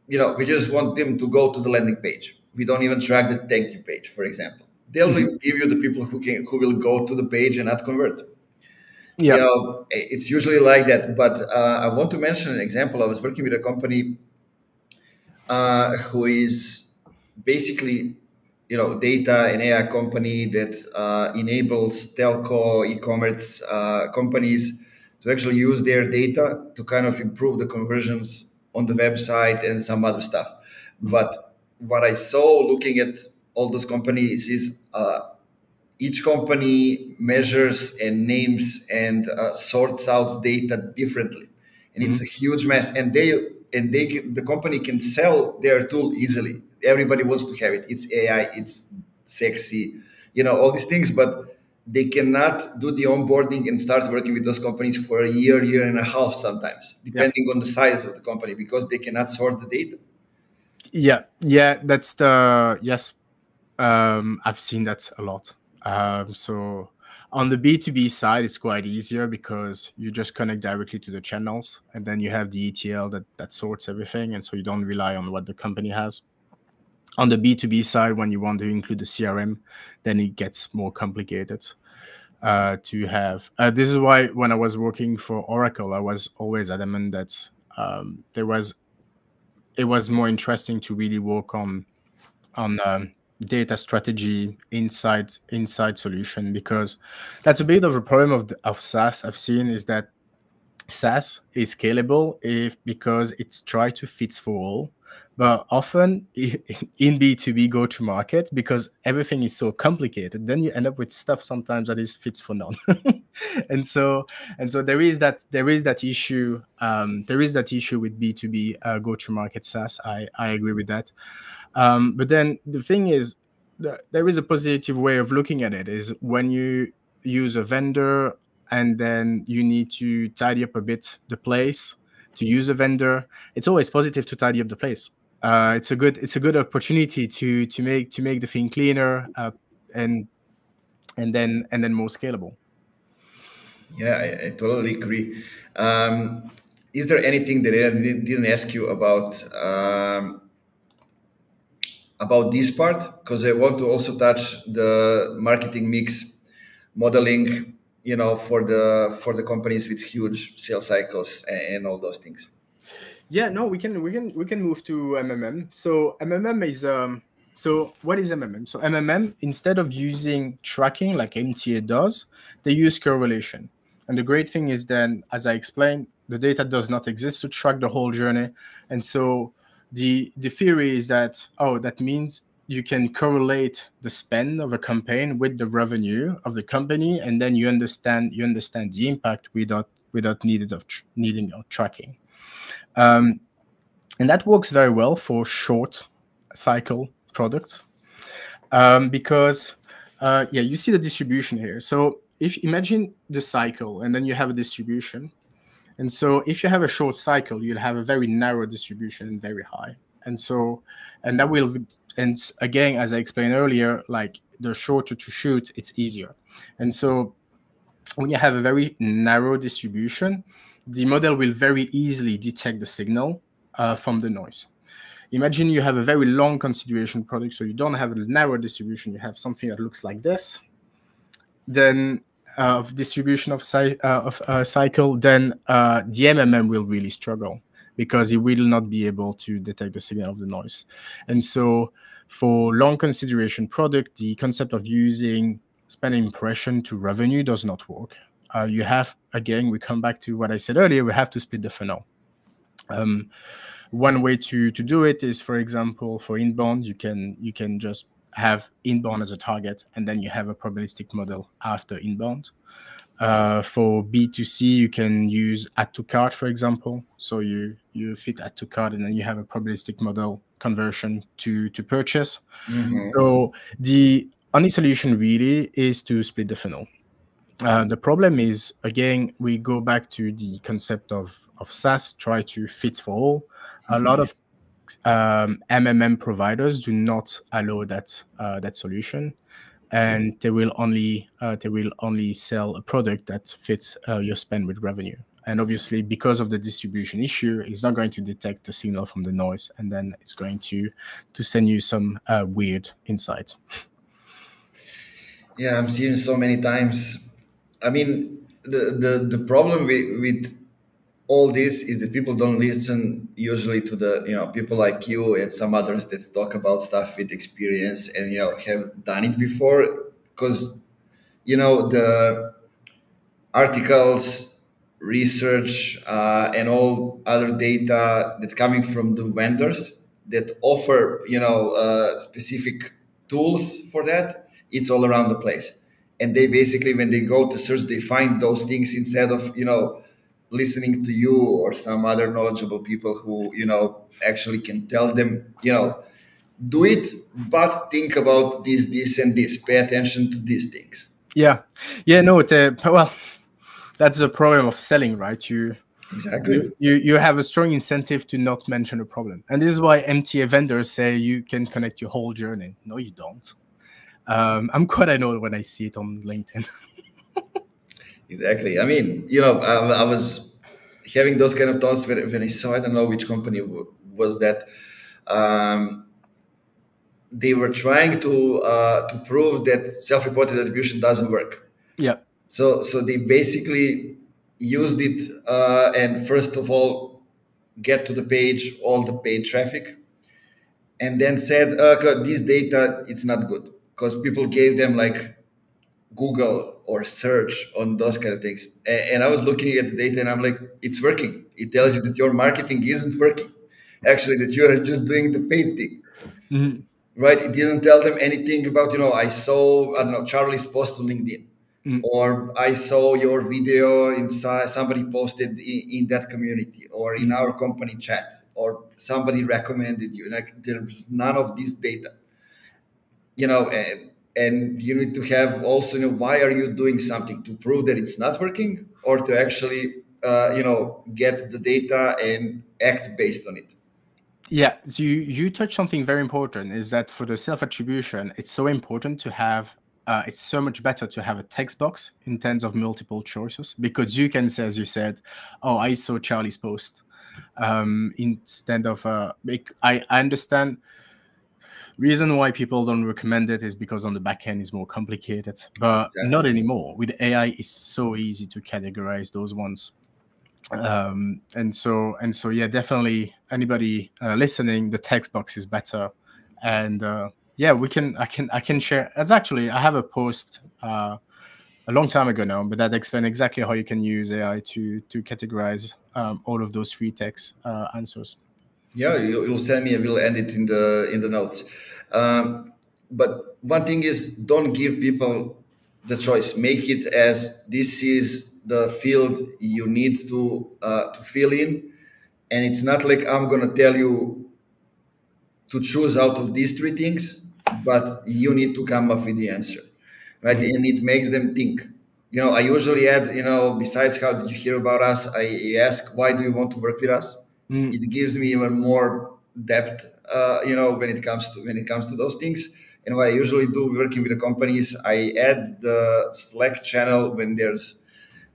we just want them to go to the landing page. We don't even track the thank you page, for example. They'll give you the people who will go to the page and not convert. Yeah. It's usually like that. But I want to mention an example. I was working with a company who is basically, data and AI company that enables telco, e-commerce companies to actually use their data to kind of improve the conversions on the website and some other stuff. But what I saw looking at all those companies is each company measures and names and sorts out data differently. And it's a huge mess. And the company can sell their tool easily. Everybody wants to have it. It's AI, it's sexy, all these things, but they cannot do the onboarding and start working with those companies for a year, year and a half sometimes, depending on the size of the company, because they cannot sort the data. Yeah, that's the, yes. I've seen that a lot. So on the B2B side, it's quite easier because you just connect directly to the channels and then you have the ETL that sorts everything. And so you don't rely on what the company has. On the B2B side, when you want to include the CRM, then it gets more complicated to have. This is why when I was working for Oracle, I was always adamant that it was more interesting to really work on data strategy inside solution, because that's a bit of a problem of SaaS I've seen, is that SaaS is scalable because it's try to fit for all. But often in B2B go-to-market, because everything is so complicated, then you end up with stuff sometimes that is fits for none. and so there is that issue. There is that issue with B2B go-to-market SaaS. I agree with that. But then the thing is, there is a positive way of looking at it. Is when you use a vendor and then you need to tidy up a bit the place to use a vendor. It's always positive to tidy up the place. It's a good opportunity to make the thing cleaner and then more scalable. Yeah, I totally agree. Is there anything that I didn't ask you about this part? Because I want to also touch the marketing mix modeling, for the companies with huge sales cycles and all those things. Yeah, no, we can move to MMM. So MMM is so what is MMM? So MMM, instead of using tracking like MTA does, they use correlation. And the great thing is then, as I explained, the data does not exist to track the whole journey. And so the theory is that, oh, that means you can correlate the spend of a campaign with the revenue of the company, and then you understand the impact without needing of tracking. And that works very well for short cycle products because you see the distribution here. So if imagine the cycle, and then you have a distribution, And so if you have a short cycle, you'll have a very narrow distribution and very high. And so, and that will, and again, as I explained earlier, like the shorter to shoot, it's easier. And so when you have a very narrow distribution, the model will very easily detect the signal from the noise. Imagine you have a very long consideration product, so you don't have a narrow distribution, you have something that looks like this, then distribution of cycle, then the MMM will really struggle because it will not be able to detect the signal of the noise. And so for long consideration product, the concept of using spend impression to revenue does not work. You have, again, we come back to what I said earlier, we have to split the funnel. One way to do it is, for example, for inbound, you can just have inbound as a target, and then you have a probabilistic model after inbound. For B2C, you can use add to cart, for example. So you fit add to cart, and then you have a probabilistic model conversion to purchase. Mm-hmm. So the only solution really is to split the funnel. The problem is, again, we go back to the concept of SaaS, try to fit for all. A lot of MMM providers do not allow that that solution, and they will only sell a product that fits your spend with revenue. And obviously, because of the distribution issue, it's not going to detect the signal from the noise, and then it's going to send you some weird insight. Yeah, I'm seeing so many times. I mean, the problem with all this is that people don't listen usually to the, you know, people like you and some others that talk about stuff with experience and, you know, have done it before, because, you know, the articles, research and all other data that coming from the vendors that offer, you know, specific tools for that, it's all around the place. And they basically, when they go to search, they find those things instead of, you know, listening to you or some other knowledgeable people who, you know, actually can tell them, you know, do it, but think about this, this, and this. Pay attention to these things. Yeah. Yeah, no, well, that's the problem of selling, right? You have a strong incentive to not mention a problem. And this is why MTA vendors say you can connect your whole journey. No, you don't. I'm quite annoyed when I see it on LinkedIn. Exactly. I mean, you know, I was having those kind of thoughts when I saw, I don't know which company was that. They were trying to prove that self-reported attribution doesn't work. Yeah. So they basically used it and first of all, get to the page, all the paid traffic, and then said, this data, it's not good, because people gave them like Google or search on those kind of things. And I was looking at the data and I'm like, it's working. It tells you that your marketing isn't working. Actually, that you are just doing the paid thing, mm-hmm. right? It didn't tell them anything about, you know, I saw, I don't know, Charlie's post on LinkedIn, mm-hmm. or I saw your video inside, somebody posted in that community or in our company chat, or somebody recommended you. Like, there's none of this data, you know, and you need to have also, you know, why are you doing something? To prove that it's not working, or to actually, you know, get the data and act based on it? Yeah, so you touched something very important, is that for the self-attribution, it's so important to have, it's so much better to have a text box in terms of multiple choices, because you can say, as you said, oh, I saw Charlie's post, instead of, I understand. Reason why people don't recommend it is because on the back end is more complicated, but exactly. Not anymore. With AI, it's so easy to categorize those ones. And so yeah, definitely anybody listening, the text box is better. And yeah, I can share. That's actually, I have a post a long time ago now, but that explains exactly how you can use AI to categorize all of those free text answers. Yeah, you'll send me. I will end it in the notes. But one thing is, don't give people the choice. Make it as this is the field you need to fill in, and it's not like I'm gonna tell you to choose out of these three things, but you need to come up with the answer, right? And it makes them think. you know, I usually add, you know, besides how did you hear about us, I ask, why do you want to work with us? Mm. It gives me even more depth, you know, when it comes to those things. And what I usually do working with the companies, I add the Slack channel when there's,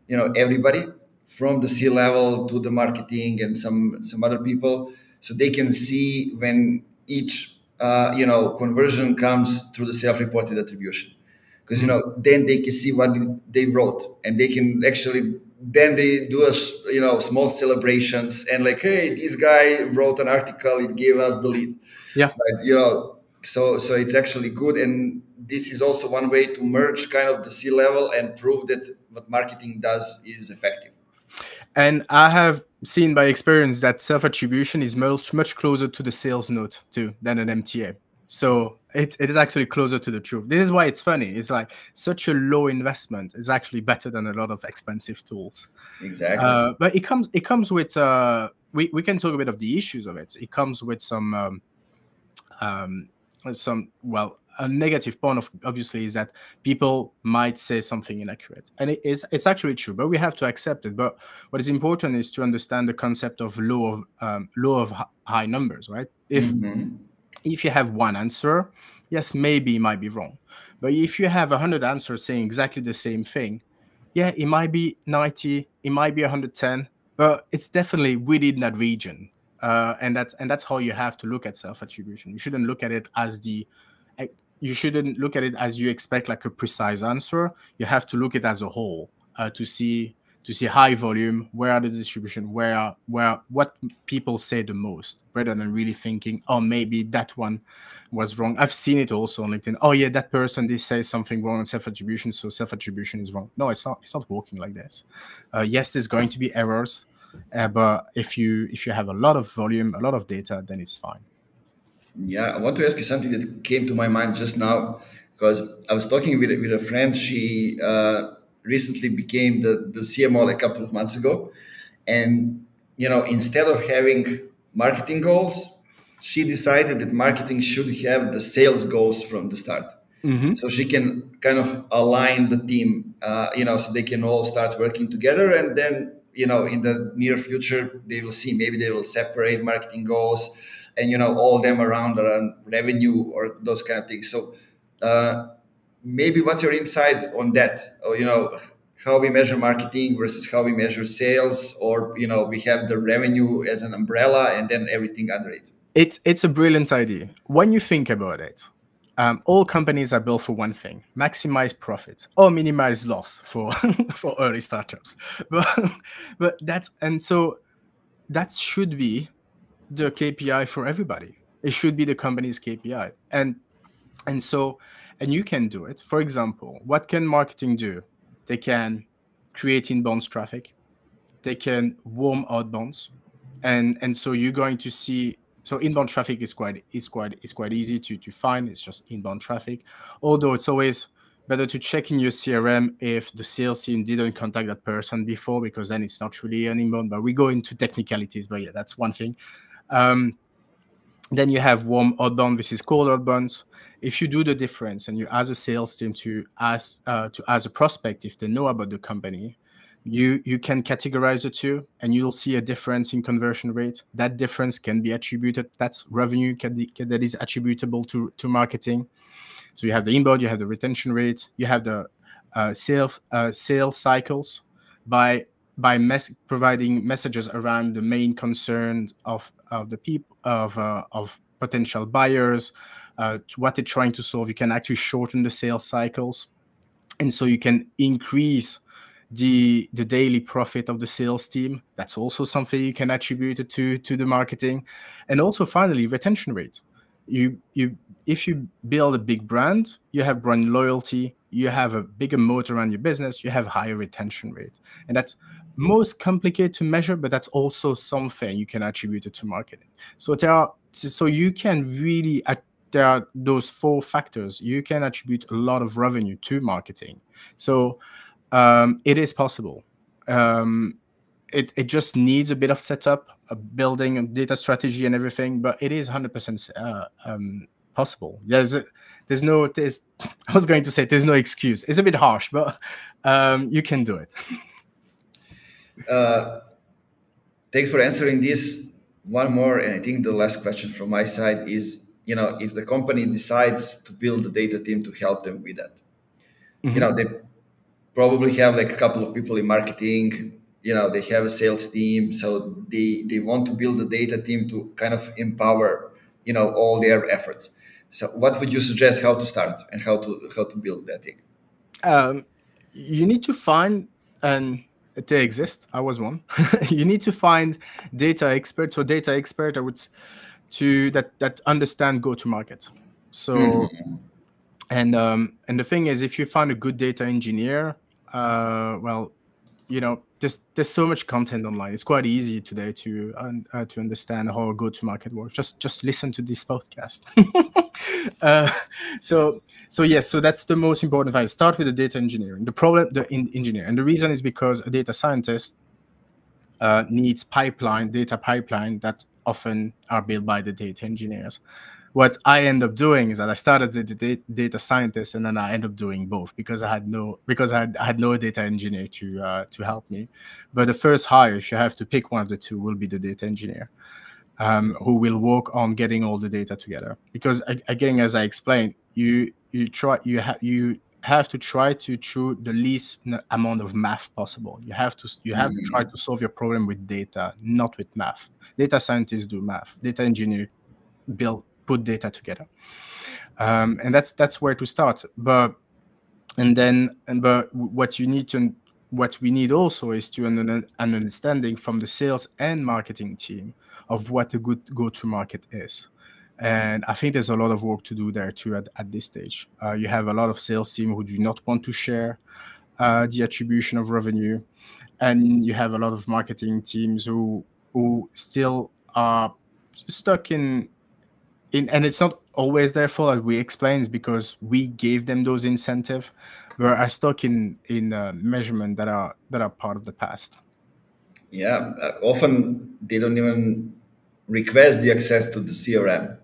you know, everybody from the C-level to the marketing and some other people, so they can see when each, you know, conversion comes through the self-reported attribution. Because, you know, then they can see what they wrote, and they can actually, then they do a, you know, small celebrations and like, hey, this guy wrote an article, it gave us the lead. Yeah. But, you know, so it's actually good. And this is also one way to merge kind of the C-level and prove that what marketing does is effective. And I have seen by experience that self-attribution is much closer to the sales note too than an MTA. So it is actually closer to the truth. This is why it's funny. It's like such a low investment is actually better than a lot of expensive tools. Exactly. But it comes with, we can talk a bit of the issues of it. It comes with well, a negative point of obviously is that people might say something inaccurate, and it's actually true, but we have to accept it. But what is important is to understand the concept of law of high numbers, right? If you have one answer, yes, maybe it might be wrong, but if you have 100 answers saying exactly the same thing, yeah, it might be 90, it might be 110, but it's definitely within that region. And that's how you have to look at self-attribution. You shouldn't look at it as you expect like a precise answer. You have to look at it as a whole to see high volume, where are the distribution, where what people say the most, rather than really thinking, oh, maybe that one was wrong. I've seen it also on LinkedIn. Oh yeah, that person, they say something wrong on self-attribution, so self-attribution is wrong. No, it's not working like this. Yes, there's going to be errors. But if you have a lot of volume, a lot of data, then it's fine. Yeah, I want to ask you something that came to my mind just now, because I was talking with a friend. She recently became the CMO like a couple of months ago. And, you know, instead of having marketing goals, she decided that marketing should have the sales goals from the start. Mm-hmm. So she can kind of align the team, you know, so they can all start working together. And then, you know, in the near future, they will see, maybe they will separate marketing goals and, you know, all them around revenue or those kind of things. So maybe what's your insight on that? Or, you know, how we measure marketing versus how we measure sales, or, you know, we have the revenue as an umbrella and then everything under it. It's a brilliant idea. When you think about it, all companies are built for one thing: maximize profit or minimize loss for early startups. But that should be the KPI for everybody. It should be the company's KPI. And you can do it. For example, what can marketing do? They can create inbound traffic. They can warm outbounds. And so you're going to see. So inbound traffic is quite easy to find. It's just inbound traffic. Although it's always better to check in your CRM if the sales team didn't contact that person before, because then it's not really an inbound. But we go into technicalities. But yeah, that's one thing. Then you have warm outbound versus cold outbounds. If you do the difference and you ask a sales team to ask a prospect if they know about the company, you can categorize the two, and you'll see a difference in conversion rate. That difference can be attributed. That's revenue that is attributable to marketing. So you have the inbound, you have the retention rate, you have the sales cycles by providing messages around the main concern of the people of potential buyers, to what they're trying to solve. You can actually shorten the sales cycles, and so you can increase the daily profit of the sales team. That's also something you can attribute it to the marketing. And also finally, retention rate. If you build a big brand, you have brand loyalty, you have a bigger moat around your business, you have higher retention rate. And that's most complicated to measure, but that's also something you can attribute it to marketing. There are those four factors. You can attribute a lot of revenue to marketing. So it is possible. It just needs a bit of setup, a building, a data strategy and everything, but it is 100% possible. There's there's no excuse. It's a bit harsh, but you can do it. Thanks for answering this. One more, and I think the last question from my side is, you know, if the company decides to build a data team to help them with that, mm-hmm. you know, they probably have like a couple of people in marketing, you know, they have a sales team. So they want to build a data team to kind of empower, you know, all their efforts. So what would you suggest how to start and how to build that thing? You need to find an... They exist. I was one. You need to find data experts or data expert, I would, that understand go-to-market. So, mm-hmm. And the thing is, if you find a good data engineer, well, you know, there's so much content online. It's quite easy today to understand how go-to-market works. Just listen to this podcast. So that's the most important thing. Start with the data engineering. The engineer, and the reason is because a data scientist needs data pipeline that often are built by the data engineers. What I end up doing is that I started as a data scientist, and then I end up doing both because I had no data engineer to help me. But the first hire, if you have to pick one of the two, will be the data engineer, who will work on getting all the data together. Because again, as I explained, you have to try to the least amount of math possible. You have to try to solve your problem with data, not with math. Data scientists do math. Data engineer put data together, and that's where to start. But what we need also is to an understanding from the sales and marketing team of what a good go-to-market is, and I think there's a lot of work to do there too at this stage. You have a lot of sales team who do not want to share the attribution of revenue, and you have a lot of marketing teams who still are stuck in, and it's not always their fault, as we explain, is because we gave them those incentives, where I stuck in measurement that are part of the past. Yeah, often they don't even request the access to the CRM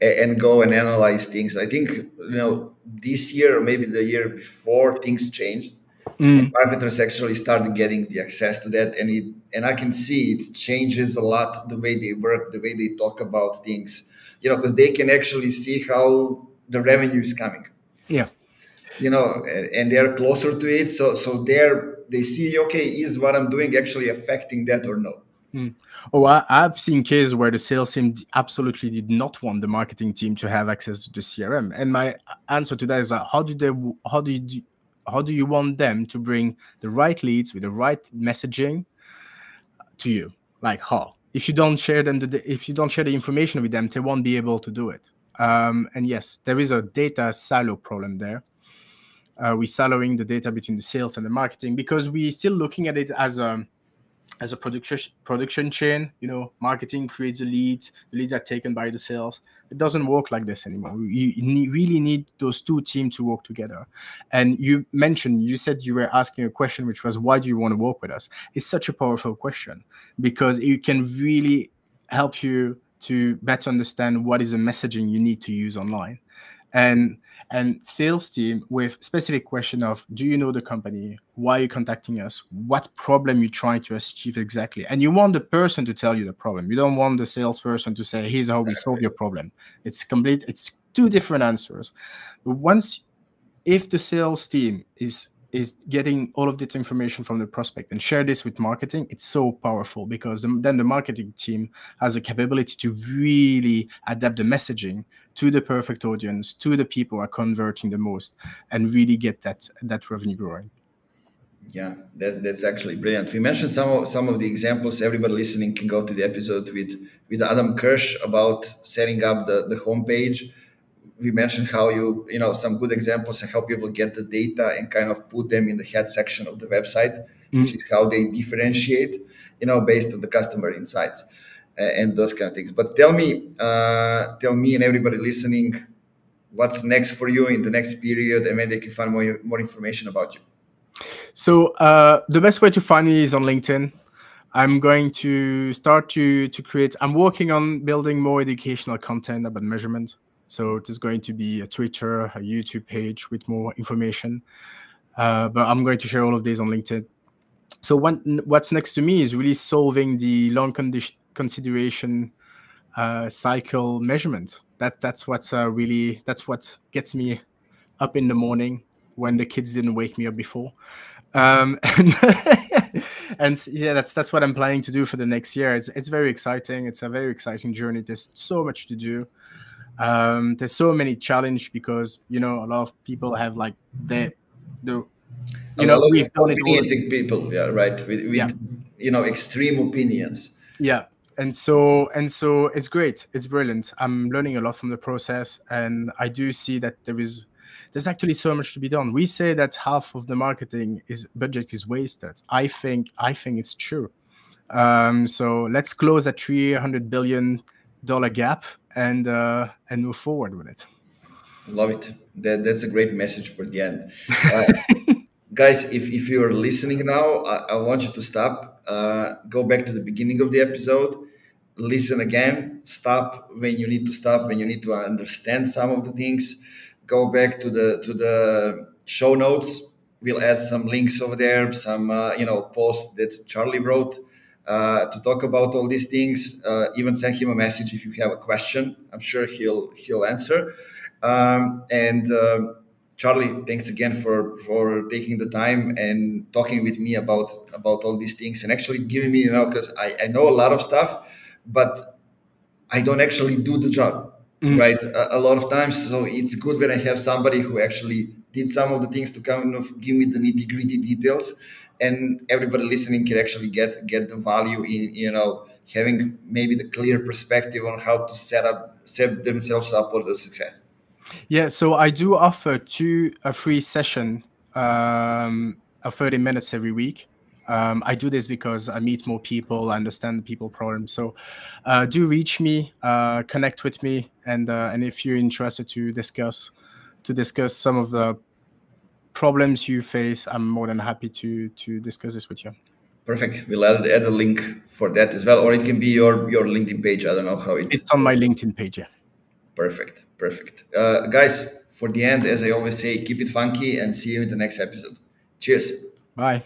and go and analyze things. I think, you know, this year or maybe the year before, things changed. And marketers actually started getting the access to that, and I can see it changes a lot the way they work, the way they talk about things. You know, because they can actually see how the revenue is coming. Yeah. You know, and they're closer to it. So they see, okay, is what I'm doing actually affecting that or no? Mm. Oh, I've seen cases where the sales team absolutely did not want the marketing team to have access to the CRM. And my answer to that is, how do you want them to bring the right leads with the right messaging to you? Like how? If you don't share the information with them, they won't be able to do it. And yes, there is a data silo problem there. We're siloing the data between the sales and the marketing because we're still looking at it as a production chain. You know, marketing creates a lead. The leads are taken by the sales. It doesn't work like this anymore. You really need those two teams to work together. And you said you were asking a question, which was, why do you want to work with us? It's such a powerful question because it can really help you to better understand what is the messaging you need to use online. And sales team with specific question of, do you know the company? Why are you contacting us? What problem you trying to achieve exactly? And you want the person to tell you the problem. You don't want the salesperson to say, here's how we solve your problem. It's two different answers. But if the sales team is getting all of that information from the prospect and share this with marketing, it's so powerful because then the marketing team has a capability to really adapt the messaging to the perfect audience, to the people who are converting the most, and really get that revenue growing. Yeah, that's actually brilliant. We mentioned some of the examples. Everybody listening can go to the episode with Adam Kirsch about setting up the homepage. We mentioned how you know, some good examples and how people get the data and kind of put them in the head section of the website, which is how they differentiate, you know, based on the customer insights and those kind of things. But tell me and everybody listening, what's next for you in the next period and where they can find more information about you. So the best way to find me is on LinkedIn. I'm going to start to create, I'm working on building more educational content about measurement. So there's going to be a Twitter, a YouTube page with more information. But I'm going to share all of these on LinkedIn. So what's next to me is really solving the long consideration cycle measurement. That's what's really, that's what gets me up in the morning when the kids didn't wake me up before. And yeah, that's what I'm planning to do for the next year. It's very exciting. It's a very exciting journey. There's so much to do. There's so many challenges because, you know, a lot of people have like we've done it all. People, yeah, right. With yeah. You know, extreme opinions. Yeah. And so it's great. It's brilliant. I'm learning a lot from the process, and I do see that there's actually so much to be done. We say that half of the marketing budget is wasted. I think it's true. So let's close that $300 billion gap and move forward with it. Love it. That's a great message for the end. Guys, if you're listening now, I want you to stop, go back to the beginning of the episode, listen again, stop when you need to stop, when you need to understand some of the things, go back to the show notes. We'll add some links over there, some posts that Charlie wrote to talk about all these things. Even send him a message if you have a question. I'm sure he'll answer. Charlie, thanks again for taking the time and talking with me about all these things, and actually giving me, because I know a lot of stuff, but I don't actually do the job. Mm. Right, a lot of times. So it's good when I have somebody who actually did some of the things to come and give me the nitty-gritty details, and everybody listening can actually get the value in having maybe the clear perspective on how to set themselves up for the success. Yeah, so I do offer a free session of 30 minutes every week. I do this because I meet more people, I understand the people problem. So do reach me, connect with me, and if you're interested to discuss some of the problems you face, I'm more than happy to discuss this with you. Perfect. We'll add a link for that as well, or it can be your LinkedIn page. I don't know how it's on my LinkedIn page. Yeah. Perfect. Guys, for the end, as I always say, keep it funky, and see you in the next episode. Cheers. Bye.